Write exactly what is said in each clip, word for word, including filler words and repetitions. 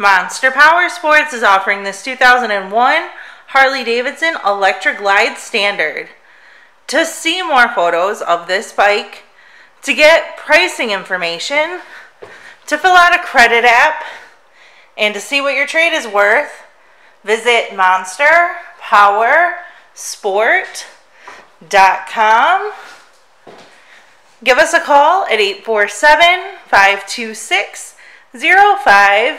Monster Powersports is offering this two thousand one Harley-Davidson Electra Glide Standard. To see more photos of this bike, to get pricing information, to fill out a credit app, and to see what your trade is worth, visit Monster Powersports dot com. Give us a call at eight four seven, five two six, zero five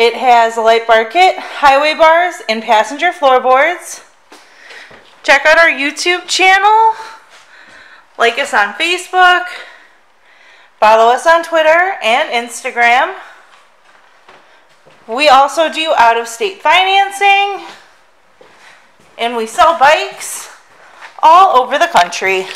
It has a light bar kit, highway bars, and passenger floorboards. Check out our YouTube channel. Like us on Facebook, follow us on Twitter and Instagram. We also do out-of-state financing, and we sell bikes all over the country.